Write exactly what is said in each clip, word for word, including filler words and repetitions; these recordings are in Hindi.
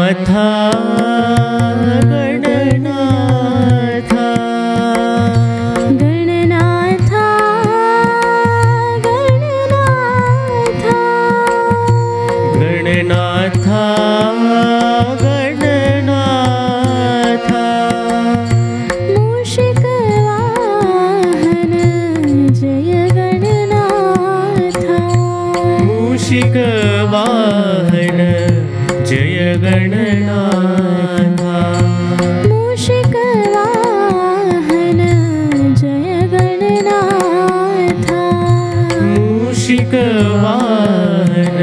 गणनाथा गणनाथा गणनाथा गणनाथा गणनाथा गणनाथा मूषिक वाहन जय गणनाथा मूषिक वाहन जय गणनाथ मूषिक वाहन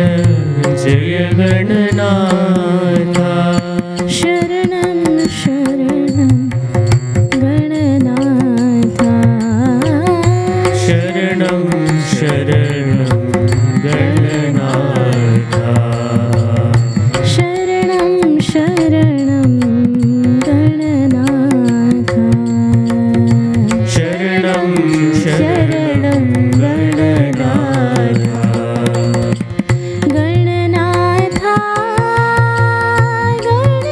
जय गणनाथ मूषिक वाहन जय गणनाथ शरणं शरणं गणनाथ शरणं शरणं गणनाथ शरणं गणनाथ शरणं शरणं गणनाथ गणनाथ गणनाथ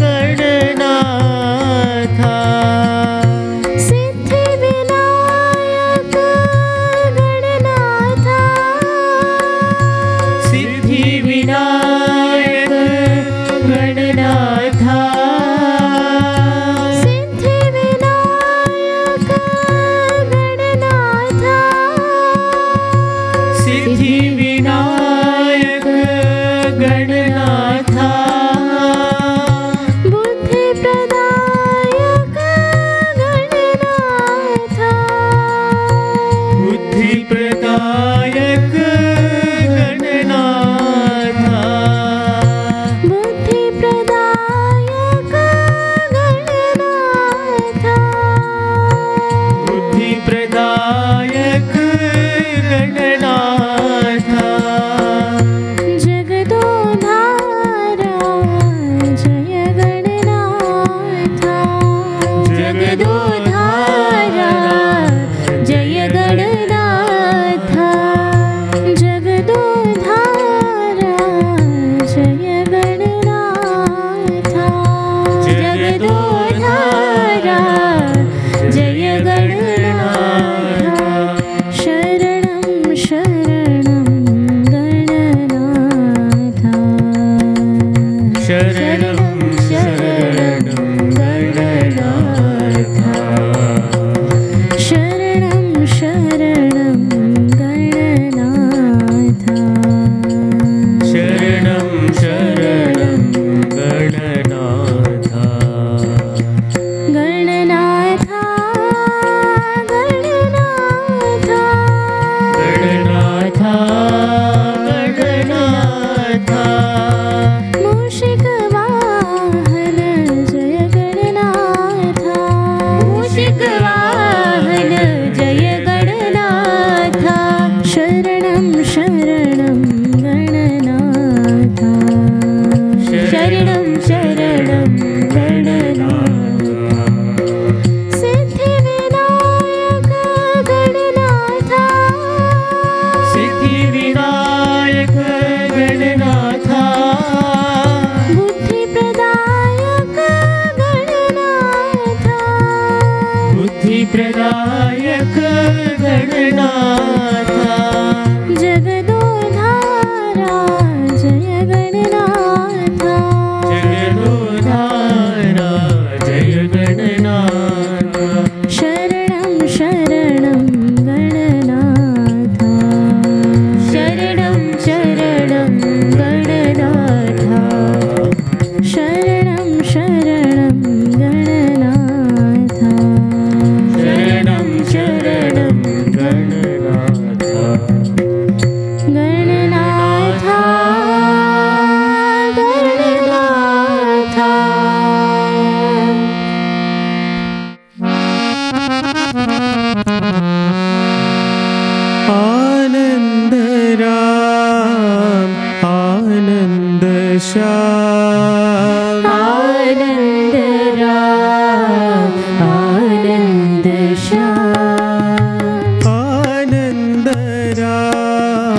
गणनाथ सिद्धि विनायक गणनाथ विनायक गणनाथ सिद्धि विनायक गणनाथ सिद्धि विनायक गणनाथ बुद्धि प्रदायक गणनाथ बुद्धि प्रदायक गणनाथ बुद्धि प्रदायक गणनाथ बुद्धि प्रदायक गणनाथ जगदोधारा जय गणनाथ जगदोधारा जय गणनाथ जगदोधारा जय गणनाथ जगदोधारा जय गणनाथ शरणं शरणं गणनाथ शरणं शरणं गणनाथ शरणं शरणं गणनाथ शरणं शरणं गणनाथ गणनाथ गणनाथ गणनाथ गणनाथ मूषिक वाहन जय गणनाथ मूषिक वाहन जय गणनाथ शरणं शरणं गणनाथ शरणं शरणं गणनाथ सिद्धि विनायक गणनाथ सिद्धि विनायक गणनाथ बुद्धि प्रदायक गणनाथ बुद्धि प्रदायक गणनाथ जगदोधारा जय गणनाथ जगदोधारा जय गणनाथ शरणं शरणं गणनाथ शरणं शरणं गणनाथ शरणं शरणं गणनाथ शरणं शरणं गणनाथ गणनाथ गणनाथ आनंद राम आनंद श्याम आनंद राम आनंद श्याम आनंद राम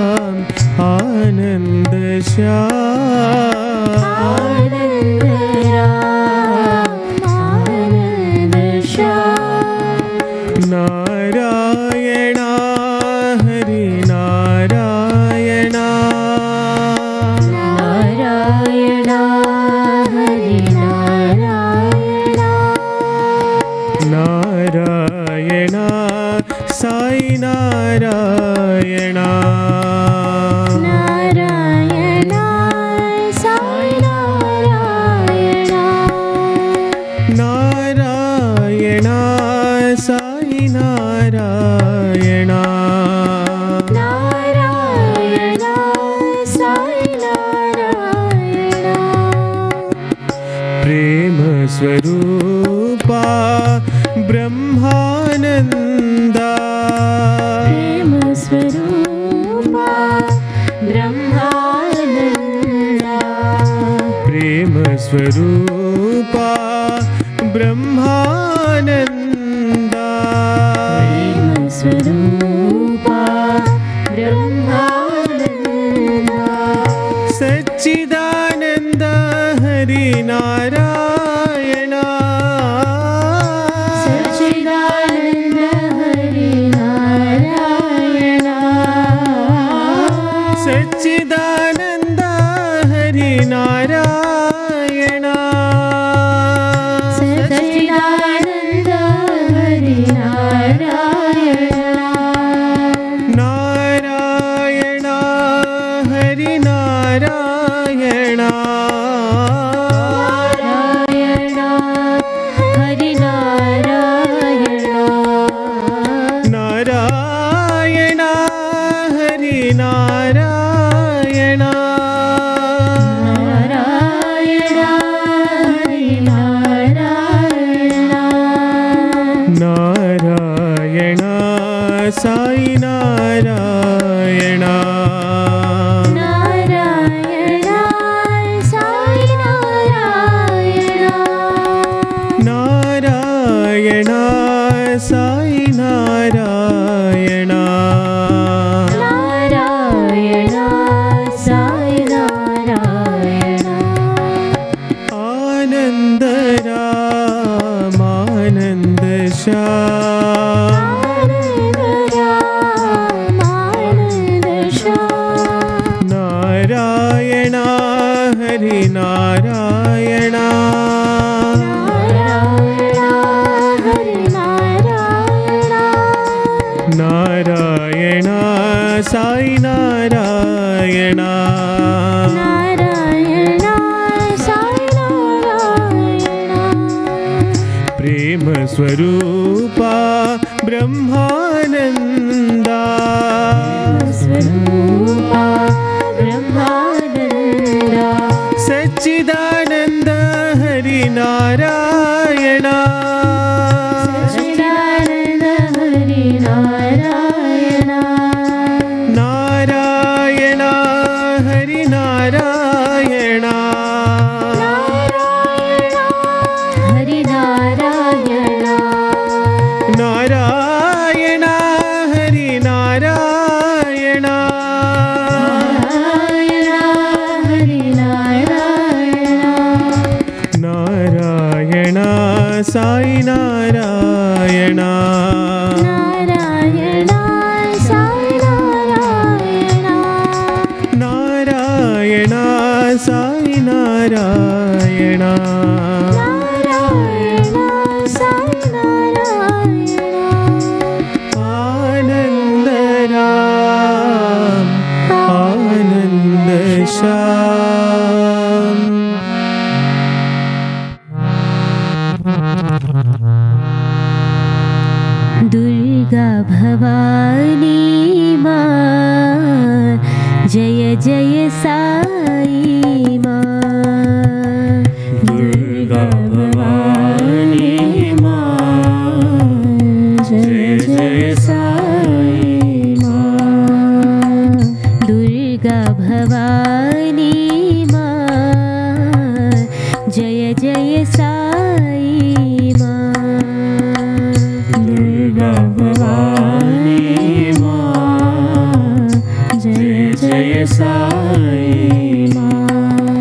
जय जय साई माँ,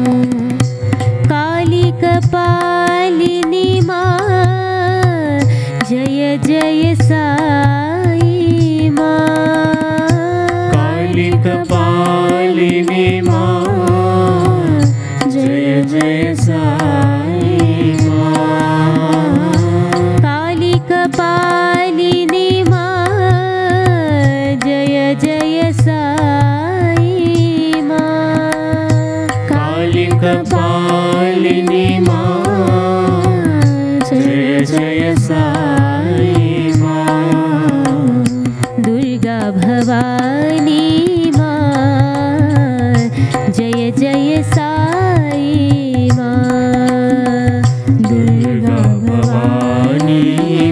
काली कपालिनी माँ, जय जय साई माँ, काली कपालिनी माँ, जय जय साई माँ, काली कपालिनी माँ, जय जय साई माँ, काली कपालिनी माँ, जय जय साई माँ, दुर्गा भवानी माँ, जय जय साई माँ, दुर्गा भवानी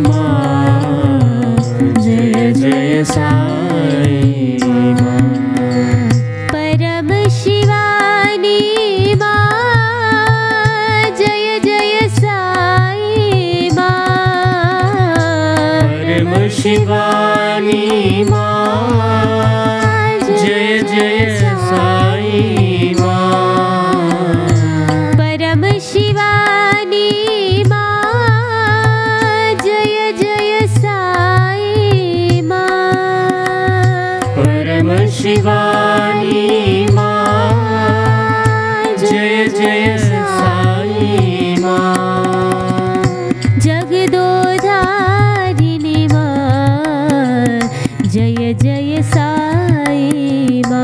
माँ, जय जय साई माँ, परम शिवानी माँ, जय जय साई माँ, परम शिवानी माँ, जय जय साई माँ, परम शिवानी माँ, जय जय साई माँ, परम शिवानी माँ,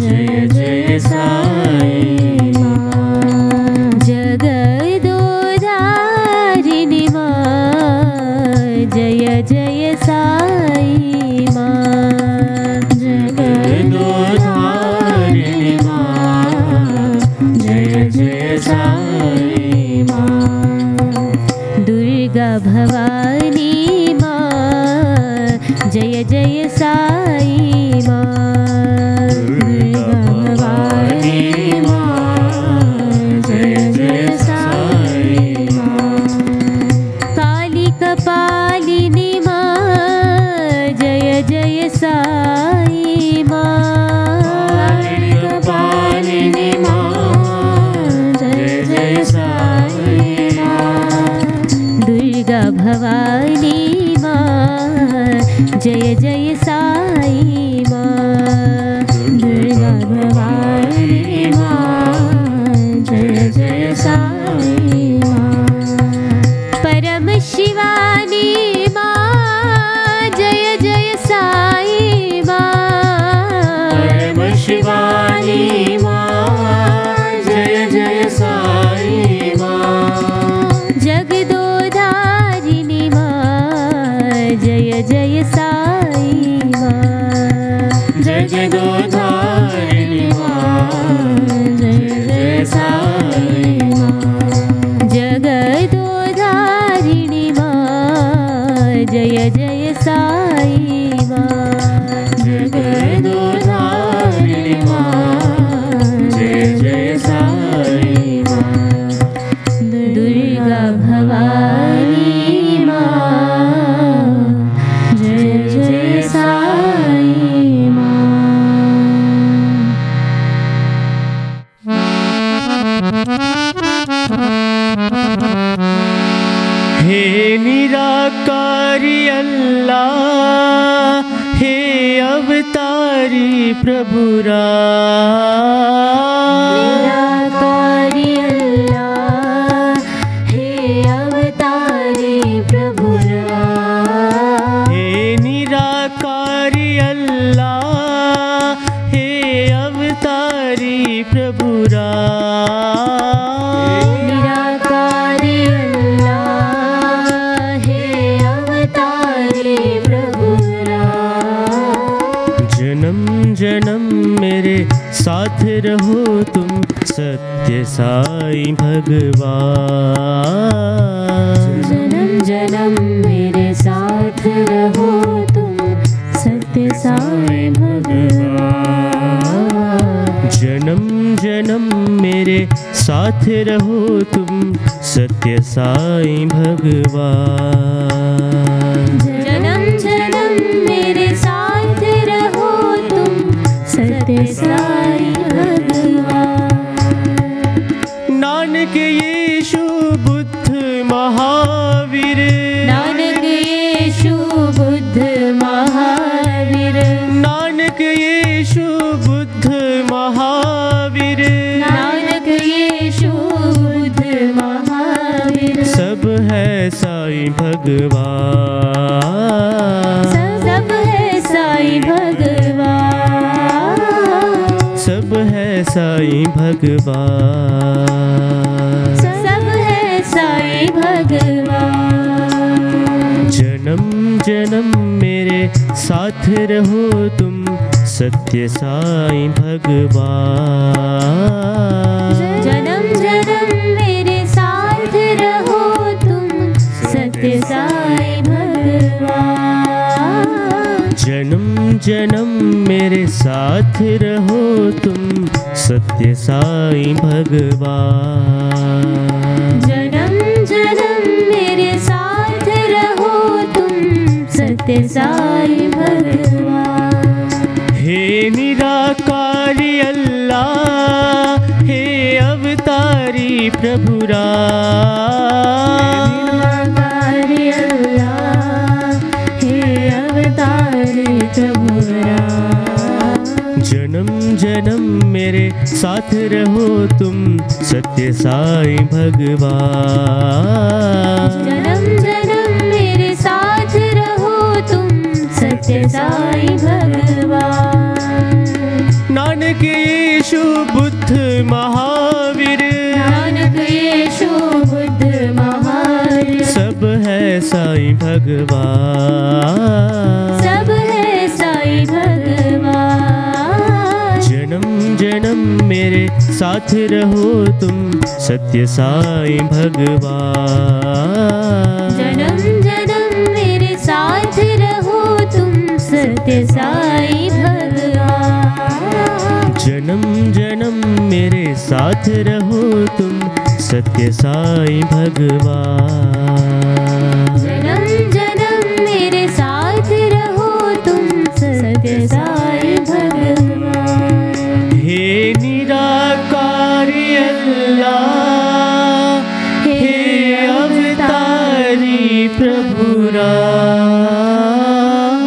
जय जय साई माँ, जगदोधारिणी माँ, जय जय साई माँ, जगदोधारिणी माँ, जय जय साई माँ, जगदोधारिणी माँ, जय जय साई माँ, जगदोधारिणी माँ, जय जय साई माँ, दुर्गा भवानी माँ, जय जय साई माँ, दुर्गा भवानी माँ, जय जय साई माँ, काली कपालिनी माँ, जय जय साई माँ, काली कपालिनी माँ, जय जय साई माँ, दुर्गा भवानी माँ, जय जय साई माँ, दुर्गा भवानी माँ, जय जय साई माँ, परम शिवानी माँ, जय जय साई माँ, परम शिवानी माँ, जय जय साई माँ, जगदोधारिणी माँ, जय जय साई माँ, जगदोधारिणी माँ, जय जय साई माँ, जगदोधारिणी माँ, जय जय साई माँ, जगदोधारिणी माँ, जय जय साई माँ, दुर्गा भवानी माँ, जय जय साई माँ। हे निराकारी अल्लाह, हे अवतारी प्रभु राम, निराकारी अल्लाह, हे अवतारी प्रभु राम, हे निराकारी अल्लाह, हे अवतारी प्रभु राम, निराकारी अल्लाह, हे अवतारी प्रभु राम, जन्म जन्म मेरे साथ रहो तुम सत्य साई भगवान, जन्म जन्म मेरे साथ रहो तुम सत्य साई भगवान, जन्म जन्म मेरे साथ रहो तुम सत्य साई भगवान, साईं भगवान, सब है साईं भगवान, सब है साईं भगवान, सब है साईं भगवान। जन्म जन्म मेरे साथ रहो तुम सत्य साईं भगवान, जन्म जन्म मेरे साथ रहो तुम सत्य साईं भगवान, जन्म जन्म मेरे साथ रहो तुम सत्य साईं भगवान, जन्म जन्म मेरे साथ रहो तुम सत्य साईं भगवान। हे निराकारी अल्लाह, हे अवतारी प्रभु राम, निराकारी अल्लाह, हे अवतारी प्रभु राम। जन्म जन्म मेरे साथ रहो तुम सत्य साईं भगवान, जन्म जन्म मेरे साथ रहो तुम सत्य साईं भगवान। नानक यीशु बुद्ध महावीर, नानक यीशु बुद्ध महावीर, सब है साईं भगवान, सब है साईं भगवान। जन्म जन्म मेरे साथ रहो तुम सत्य साईं भगवान, जन्म जन्म मेरे साथ रहो तुम सत्य साईं भगवान। जन्म जन्म मेरे साथ रहो तुम सत्य साईं भगवान, जन्म जन्म मेरे साथ रहो तुम सत्य साईं भगवान। हे निराकारी अल्लाह, हे अवतारी प्रभु राम।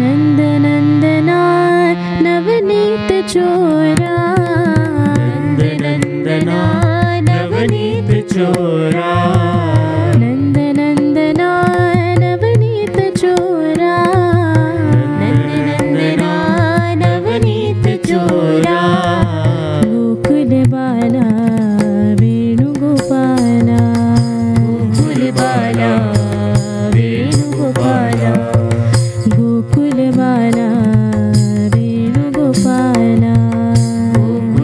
नंद नंदना नवनीत चोरा, नंद नंदना नवनीत चोरा, नंद नंदना नवनीत चोरा, नंद नंदना नवनीत चोरा। गोकुल बाला वेणुगोपाला, गोकुल बाला वेणुगोपाला, गोकुल बाला वेणुगोपाला,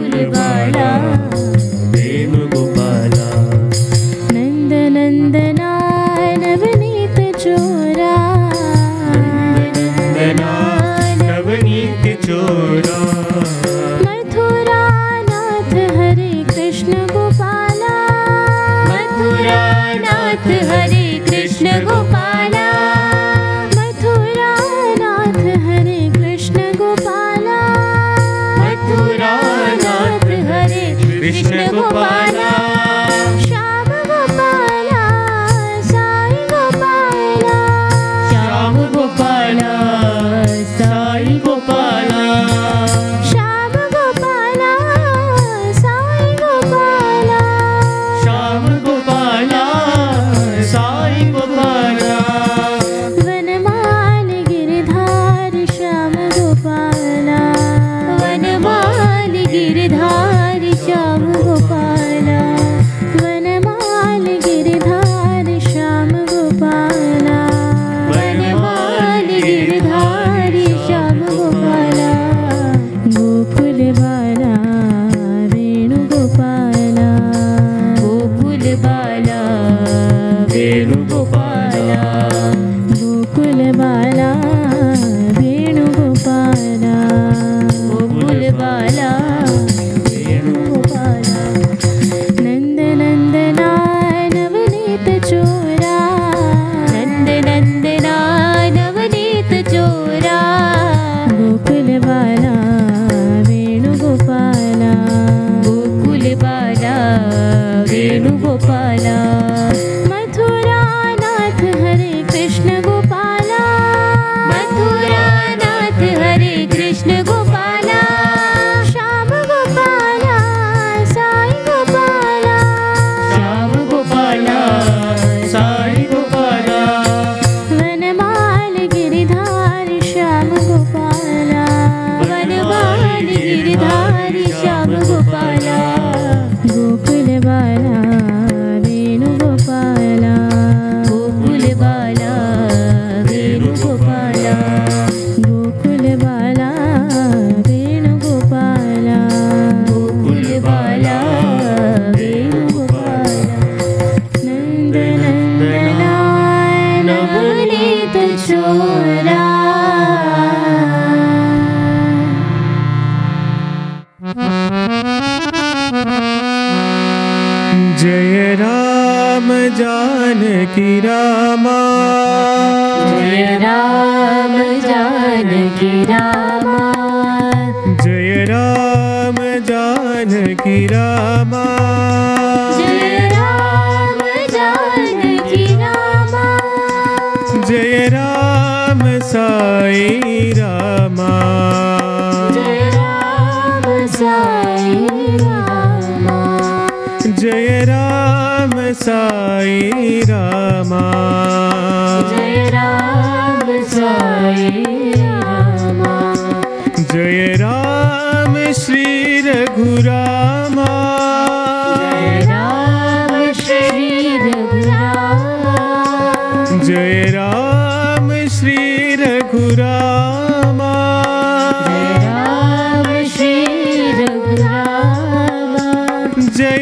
गोकुल बाला वेणुगोपाला। नंद नंदना नवनीत चोरा, नंद नंदना नवनीत चोरा। मथुरा नाथ हरे कृष्ण गोपाला, मथुरा नाथ हरे कृष्ण गोपाला, मथुरा नाथ हरे कृष्ण गोपाला, मथुरा नाथ हरे कृष्ण गोपाला। श्याम गोपाला साई गोपाला, श्याम गोपाला साई गोपाला, श्याम गोपाला साई गोपाला, श्याम गोपाला साई गोपाला। वनमाल गिरधार श्याम गोपाला, वनमाल गिरधार श्याम गोपाला, वनमाल गिरधार श्याम गोपाला, वनमाल गिरधार श्याम गोपाला। गोकुल बाला वेणुगोपाला, गोकुल बाला वेणुगोपाला, गोकुल बाला वेणुगोपाला, गोकुल बाला वेणुगोपाला। नंद नंदना नवनीत चोरा, नंद नंदना नवनीत चोरा, गोकुल बाला वेणुगोपाला, गोकुल बाला वेणुगोपाला। मथुरा नाथ हरे कृष्ण गोपाला, मथुरा नाथ हरे कृष्ण गोपाला, श्याम गोपाला साई गोपाला, जय राम जानकी रामा, जय राम जानकी रामा, जय राम जानकी रामा, जय राम जानकी रामा, जय राम साई रामा, जय राम साई रामा, जय राम साई रामा, जय राम साई रामा, जय राम श्री रघुरामा, जय राम श्री रघुरामा, जय राम श्री रघुरामा, जय राम श्री रघुरामा, जय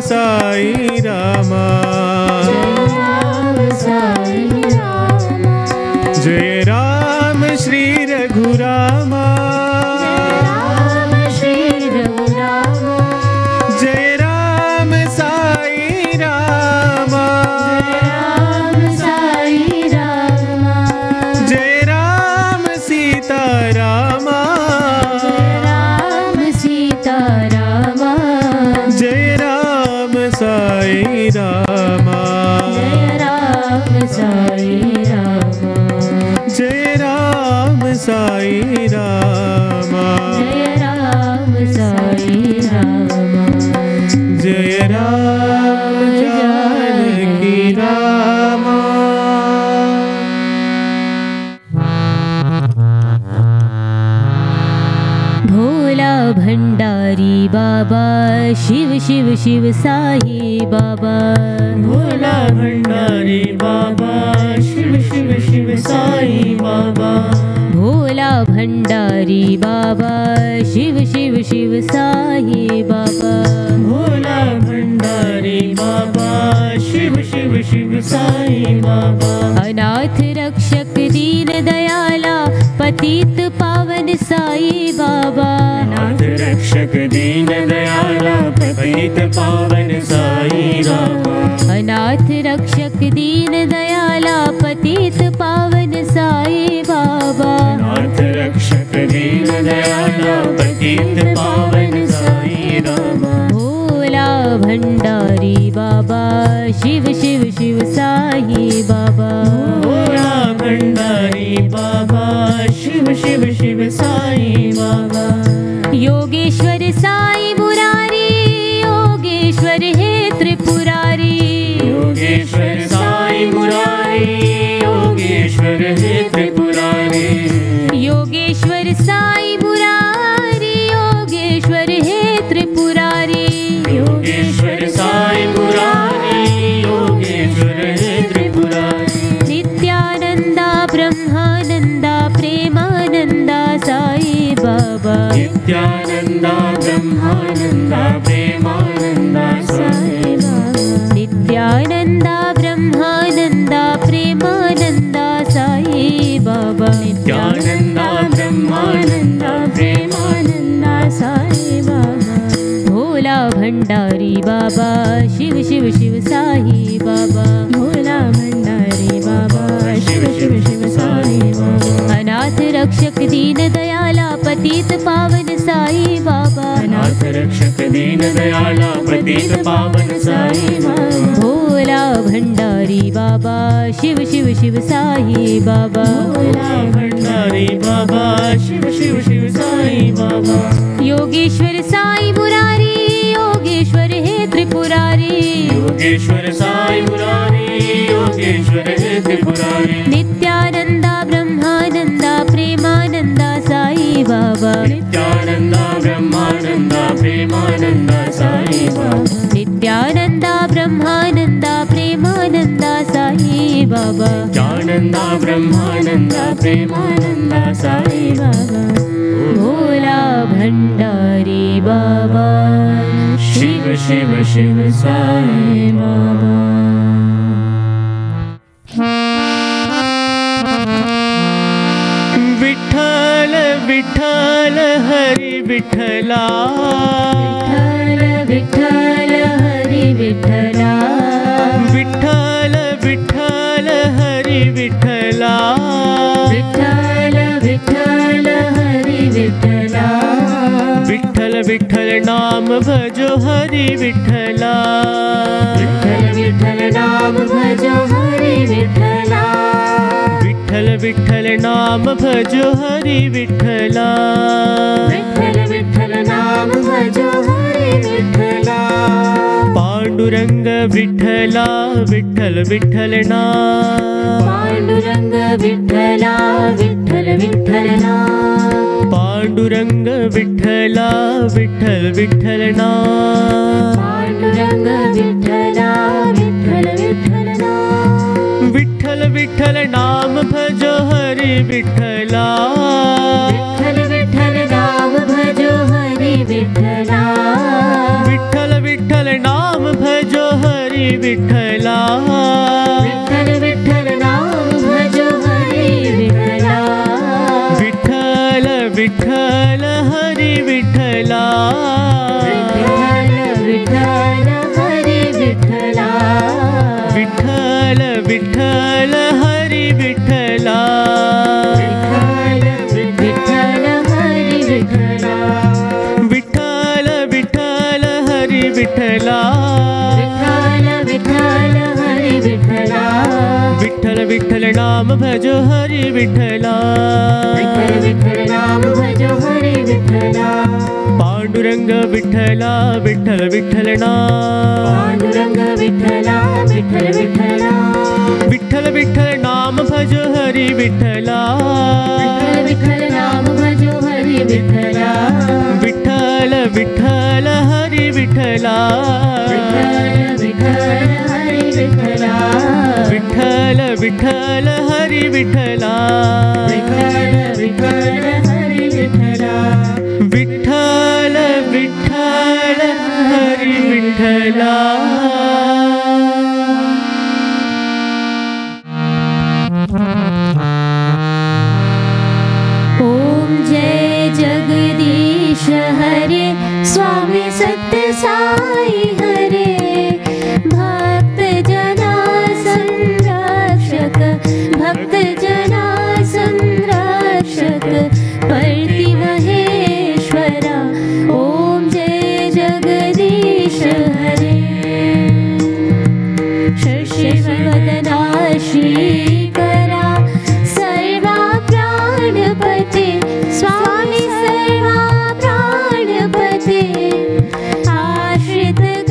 साई रामा, जय राम श्री रघुरामा, जय राम साई रामा, जय राम सीता रामा, साई रामा, जय राम साई रामा, जय राम साई रामा, जय राम साई रामा, जय राम जानकी रामा। भोला भंडारी बाबा शिव शिव शिव साई बाबा, भोला भंडारी बाबा शिव शिव शिव साई बाबा, भोला भंडारी बाबा शिव शिव शिव साई बाबा, भोला भंडारी बाबा शिव शिव शिव साई बाबा, अनाथ रक्षक दीन दयाला पतित पावन साई बाबा, अनाथ रक्षक दीन दयाला पतित पावन साई बाबा, अनाथ रक्षक दीन दयाला पतित पावन साई बाबा, अनाथ रक्षक दीन दयाला पतित पावन साई बाबा, भोला भंडारी बाबा शिव शिव शिव साई बाबा, भोला भंडारी बाबा शिव शिव शिव साई बाबा, योगेश्वर साई मुरारी योगेश्वर हे त्रिपुरारी, योगेश्वर साई मुरारी योगेश्वर हे त्रिपुरारी, योगेश्वर साई मुरारी योगेश्वर हे त्रिपुरारी, योगेश्वर साई मुरारी योगेश्वर हे त्रिपुरारी, नित्यानंदा ब्रह्मानंदा प्रेमानंदा साई बाबा, नित्यानंदा ब्रह्मानंदा प्रेमानंदा साई बाबा, नित्यानंदा ब्रह्मानंदा प्रेमानंदा साई बाबा, नित्यानंदा ब्रह्मानंदा प्रेमानंदा साई बाबा, भोला भंडारी बाबा शिव शिव शिव साई बाबा, भोला भंडारी बाबा बाबा शिव शिव शिव साईं बाबा। अनाथ रक्षक दीन दयाला पतित पावन साईं बाबा। अनाथ रक्षक दीन दयाला पतित पावन साईं बाबा। भोला भंडारी बाबा शिव शिव शिव साईं बाबा। भोला भंडारी बाबा शिव शिव शिव साईं बाबा। योगेश्वर साईं मुरारी योगेश्वर हे त्रिपुरारी। योगेश्वर साईं मुरारी योगेश्वर हे त्रिपुरारी। नित्यानंदा ब्रह्मानंदा प्रेमानंदा साईं बाबा। नित्यानंदा ब्रह्मानंदा प्रेमानंदा साईं बाबा। नित्यानंदा ब्रह्मानंदा प्रेमानंदा साईं बाबा। नित्यानंदा ब्रह्मानंदा प्रेमानंदा साईं बाबा। भोला भंडारी बाबा शिव शिव शिव साईं बाबा। विठ्ठल विठ्ठल हरि विठ्ठला। विठ्ठल विठ्ठल हरि विठ्ठला। विठ्ठल विठ्ठल हरि विठ्ठला। विठ्ठल विठ्ठल हरि विठ्ठला। विठ्ठल विठ्ठल नाम भजो हरि विठ्ठला। विठ्ठल विठ्ठल नाम भजो हरि विठ्ठला। विठ्ठल विठ्ठल नाम भजो हरि विठ्ठला। विठ्ठल विठ्ठल नाम भजो हरि विठ्ठला। पांडुरंग विठ्ठला विठ्ठल विठ्ठल नाम। पांडुरंग विठ्ठला विठ्ठल विठ्ठल नाम। पांडुरंग विठ्ठला विठ्ठल विठ्ठल नाम। पांडुरंग विठ्ठला विठ्ठल विठ्ठल नाम। विठ्ठल विठ्ठल नाम भजो हरि विठ्ठला। विठ्ठल विठ्ठल नाम भजो हरि विठ्ठला। विठ्ठल विठ्ठल नाम भजो हरि विठ्ठला। विठ्ठल विठ्ठल नाम भजो हरि विठ्ठला। विठ्ठल विठ्ठल हरि विठ्ठला। विठ्ठल विठ्ठल हरि विठ्ठला। विठ्ठल विठ्ठल हरि विठ्ठला। विठ्ठल विठ्ठल हरि विठ्ठला। विठ्ठल विठ्ठल हरि विठ्ठला। विठ्ठल विठ्ठल हरि विठ्ठला। विठ्ठल विठ्ठल नाम भजो हरि विठ्ठला। विठ्ठल विठ्ठल नाम भजो हरि विठ्ठला। पांडुरंग विठ्ठला विठ्ठल विठ्ठल नाम। पांडुरंग विठ्ठला विठ्ठल विठ्ठल नाम। विठ्ठल विठ्ठल नाम भजो हरि विठ्ठला। विठ्ठल विठ्ठल नाम भजो हरि विठ्ठला। विठ्ठल विठ्ठल हरि विठ्ठला। विठ्ठल विठ्ठल हरि विठ्ठला। विठ्ठल विठ्ठल हरि विठ्ठला। विठ्ठल विठ्ठल हरि विठ्ठला। विठ्ठल विठ्ठल हरि विठ्ठला। ओम जय जगदीश हरे स्वामी सत्य साई हरे। भक्त जना संरक्षक भक्त जना संरक्षक परति महेश्वरा। ओम जय जगदीश हरे। शशि वदनाशी स्वामी सर्वा प्राणपते आश्रित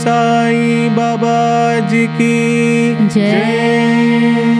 साईं बाबा जी की जय।